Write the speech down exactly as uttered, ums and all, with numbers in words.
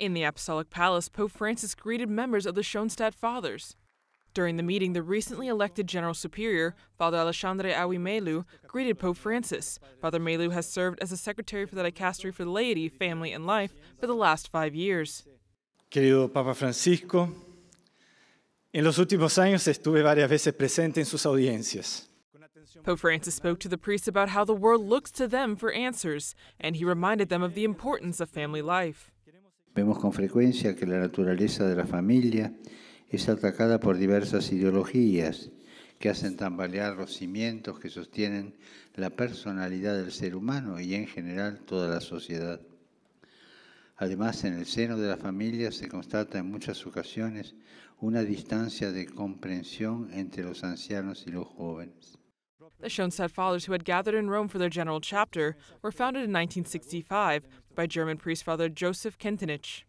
In the Apostolic Palace, Pope Francis greeted members of the Schoenstatt Fathers. During the meeting, the recently elected General Superior, Father Alexandre Awi Mello, greeted Pope Francis. Father Mello has served as a secretary for the Dicastery for the Laity, Family and Life for the last five years. Querido Papa Francisco, en los últimos años estuve varias veces presente en sus audiencias. Pope Francis spoke to the priests about how the world looks to them for answers, and he reminded them of the importance of family life. Vemos con frecuencia que la naturaleza de la familia es atacada por diversas ideologías que hacen tambalear los cimientos que sostienen la personalidad del ser humano y en general toda la sociedad. Además, en el seno de la familia se constata en muchas ocasiones una distancia de comprensión entre los ancianos y los jóvenes. The Schoenstatt Fathers, who had gathered in Rome for their general chapter, were founded in nineteen sixty-five by German priest Father Joseph Kentenich.